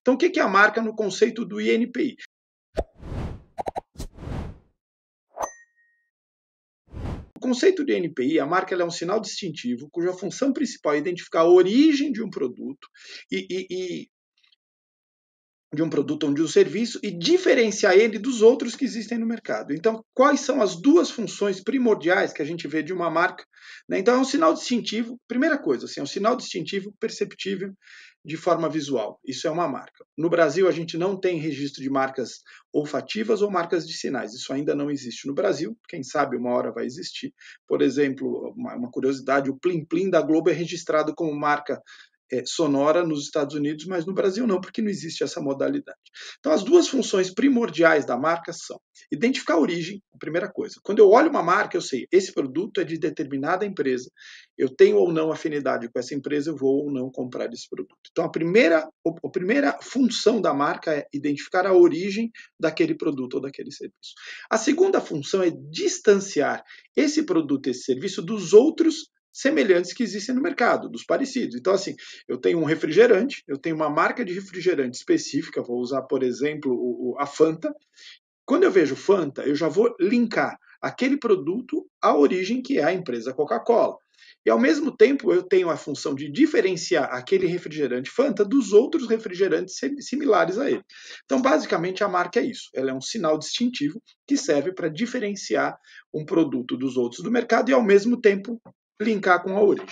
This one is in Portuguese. Então, o que é a marca no conceito do INPI? O conceito de INPI, a marca ela é um sinal distintivo, cuja função principal é identificar a origem de um produto ou de um serviço e diferenciar ele dos outros que existem no mercado. Então, quais são as duas funções primordiais que a gente vê de uma marca? Né? Então, é um sinal distintivo, primeira coisa, assim, é um sinal distintivo perceptível de forma visual. Isso é uma marca. No Brasil, a gente não tem registro de marcas olfativas ou marcas de sinais. Isso ainda não existe no Brasil. Quem sabe uma hora vai existir. Por exemplo, uma curiosidade, o Plim Plim da Globo é registrado como marca sonora nos Estados Unidos, mas no Brasil não, porque não existe essa modalidade. Então, as duas funções primordiais da marca são identificar a origem, a primeira coisa. Quando eu olho uma marca, eu sei, esse produto é de determinada empresa, eu tenho ou não afinidade com essa empresa, eu vou ou não comprar esse produto. Então, a primeira função da marca é identificar a origem daquele produto ou daquele serviço. A segunda função é distanciar esse produto, esse serviço, dos outros semelhantes que existem no mercado, dos parecidos. Então, assim, eu tenho um refrigerante, eu tenho uma marca de refrigerante específica, vou usar, por exemplo, a Fanta. Quando eu vejo Fanta, eu já vou linkar aquele produto à origem que é a empresa Coca-Cola. E, ao mesmo tempo, eu tenho a função de diferenciar aquele refrigerante Fanta dos outros refrigerantes similares a ele. Então, basicamente, a marca é isso. Ela é um sinal distintivo que serve para diferenciar um produto dos outros do mercado e, ao mesmo tempo, linkar com a origem.